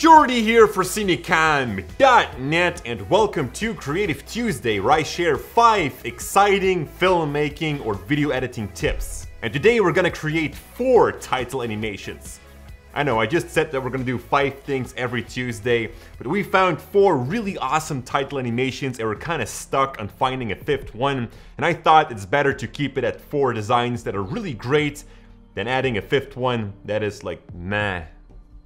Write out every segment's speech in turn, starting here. Jordy here for Cinecom.net, and welcome to Creative Tuesday, where I share 5 exciting filmmaking or video editing tips. And today we're gonna create 4 title animations. I know, I just said that we're gonna do 5 things every Tuesday, but we found 4 really awesome title animations and we're kinda stuck on finding a 5th one. And I thought it's better to keep it at 4 designs that are really great than adding a 5th one that is like, meh.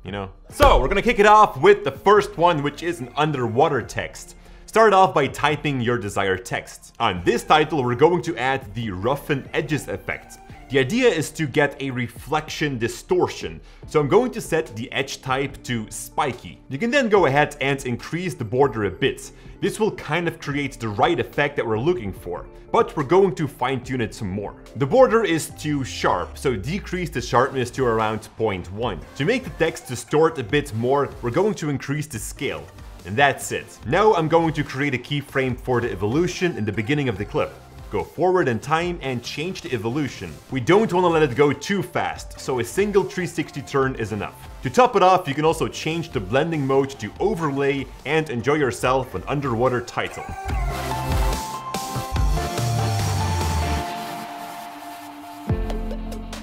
You know? So we're gonna kick it off with the first one, which is an underwater text. Start off by typing your desired text. On this title, we're going to add the roughened edges effect. The idea is to get a reflection distortion. So I'm going to set the edge type to spiky. You can then go ahead and increase the border a bit. This will kind of create the right effect that we're looking for, but we're going to fine-tune it some more. The border is too sharp, so decrease the sharpness to around 0.1. To make the text distort a bit more, we're going to increase the scale. And that's it. Now I'm going to create a keyframe for the evolution in the beginning of the clip. Go forward in time and change the evolution. We don't want to let it go too fast, so a single 360 turn is enough. To top it off, you can also change the blending mode to overlay and enjoy yourself an underwater title.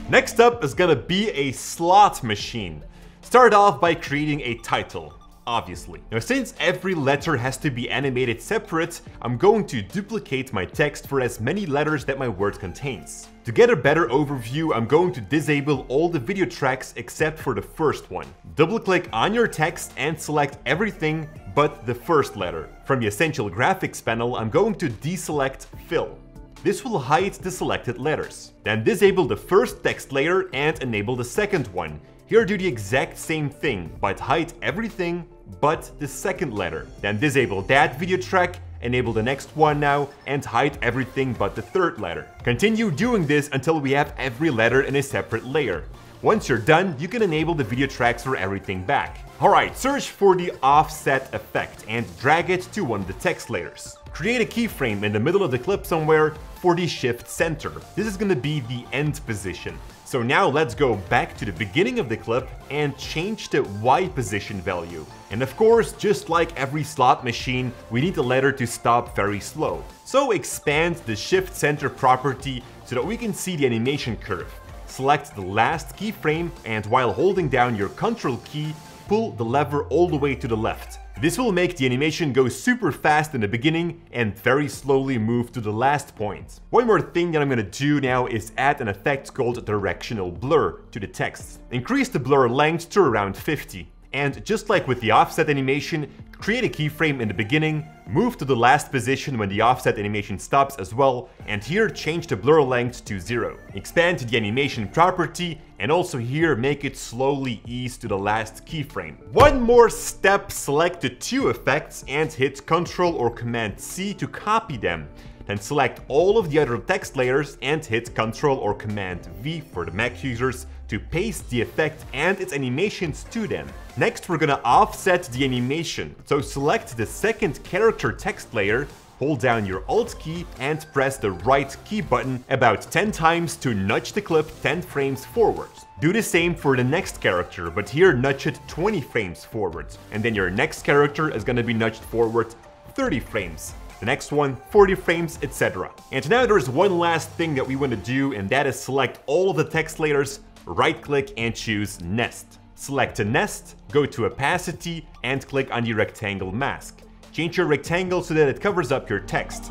Next up is gonna be a slot machine. Start off by creating a title. Obviously. Now, since every letter has to be animated separate, I'm going to duplicate my text for as many letters that my word contains. To get a better overview, I'm going to disable all the video tracks except for the first one. Double-click on your text and select everything but the first letter. From the Essential Graphics panel, I'm going to deselect Fill. This will hide the selected letters. Then disable the first text layer and enable the second one. Here do the exact same thing, but hide everything but the second letter. Then disable that video track, enable the next one now, and hide everything but the third letter. Continue doing this until we have every letter in a separate layer. Once you're done, you can enable the video tracks for everything back. Alright, search for the offset effect and drag it to one of the text layers. Create a keyframe in the middle of the clip somewhere for the shift center. This is gonna be the end position. So now let's go back to the beginning of the clip and change the Y position value. And of course, just like every slot machine, we need the letter to stop very slow. So expand the shift center property so that we can see the animation curve. Select the last keyframe and while holding down your Ctrl key, pull the lever all the way to the left. This will make the animation go super fast in the beginning and very slowly move to the last point. One more thing that I'm gonna do now is add an effect called directional blur to the text. Increase the blur length to around 50. And just like with the offset animation, create a keyframe in the beginning, move to the last position when the offset animation stops as well, and here change the blur length to 0. Expand to the animation property, and also here make it slowly ease to the last keyframe. One more step, select the 2 effects and hit Ctrl or Command C to copy them. Then select all of the other text layers and hit Ctrl or Command V for the Mac users to paste the effect and its animations to them. Next, we're gonna offset the animation. So select the second character text layer, hold down your Alt key and press the right key button about 10 times to nudge the clip 10 frames forward. Do the same for the next character, but here nudge it 20 frames forward. And then your next character is gonna be nudged forward 30 frames. The next one, 40 frames, etc. And now there's one last thing that we want to do, and that is select all of the text layers, right-click and choose Nest. Select a nest, go to opacity, and click on the rectangle mask. Change your rectangle so that it covers up your text.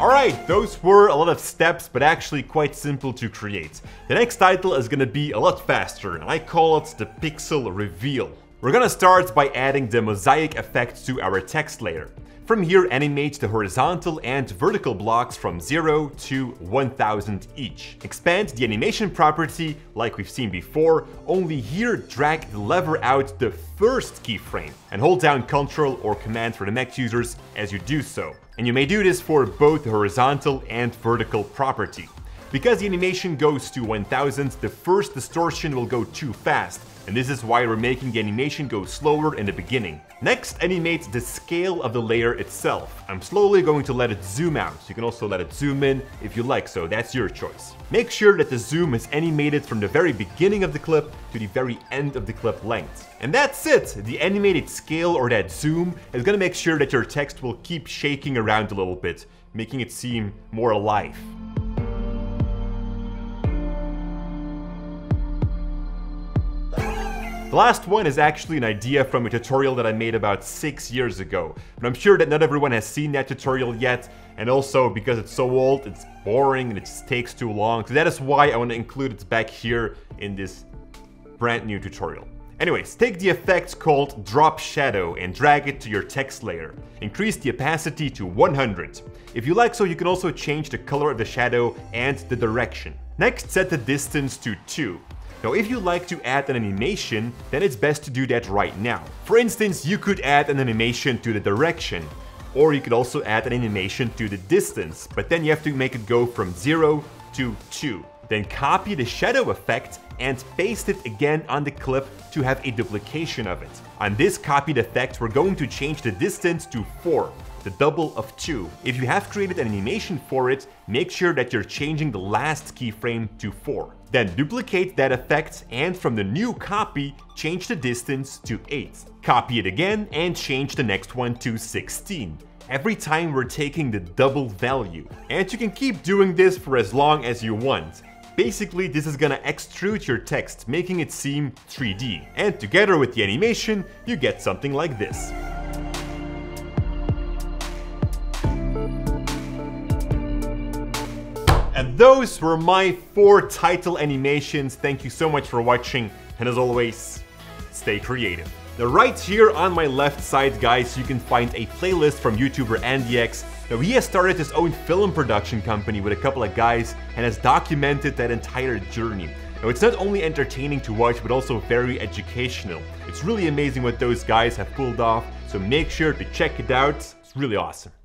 Alright, those were a lot of steps, but actually quite simple to create. The next title is gonna be a lot faster, and I call it the Pixel Reveal. We're gonna start by adding the mosaic effect to our text layer. From here, animate the horizontal and vertical blocks from 0 to 1000 each. Expand the animation property, like we've seen before, only here drag the lever out the first keyframe, and hold down Ctrl or Command for the Mac users as you do so. And you may do this for both the horizontal and vertical property. Because the animation goes to 1000, the first distortion will go too fast, And this is why we're making the animation go slower in the beginning. Next, animate the scale of the layer itself. I'm slowly going to let it zoom out. You can also let it zoom in if you like, so that's your choice. Make sure that the zoom is animated from the very beginning of the clip to the very end of the clip length. And that's it! The animated scale, or that zoom, is gonna make sure that your text will keep shaking around a little bit, making it seem more alive. The last one is actually an idea from a tutorial that I made about 6 years ago, but I'm sure that not everyone has seen that tutorial yet, and also because it's so old, it's boring and it just takes too long, so that is why I want to include it back here in this brand new tutorial. Anyways, take the effect called Drop Shadow and drag it to your text layer. Increase the opacity to 100. If you like so, you can also change the color of the shadow and the direction. Next, set the distance to 2. Now, if you like to add an animation, then it's best to do that right now. For instance, you could add an animation to the direction, or you could also add an animation to the distance, but then you have to make it go from 0 to 2. Then copy the shadow effect and paste it again on the clip to have a duplication of it. On this copied effect, we're going to change the distance to 4, the double of 2. If you have created an animation for it, make sure that you're changing the last keyframe to 4. Then duplicate that effect and from the new copy, change the distance to 8. Copy it again and change the next one to 16. Every time we're taking the double value. And you can keep doing this for as long as you want. Basically, this is gonna extrude your text, making it seem 3D. And together with the animation, you get something like this. And those were my 4 title animations. Thank you so much for watching, and as always, stay creative. Now right here on my left side, guys, you can find a playlist from YouTuber Andy X. Now he has started his own film production company with a couple of guys and has documented that entire journey. Now it's not only entertaining to watch, but also very educational. It's really amazing what those guys have pulled off, so make sure to check it out. It's really awesome.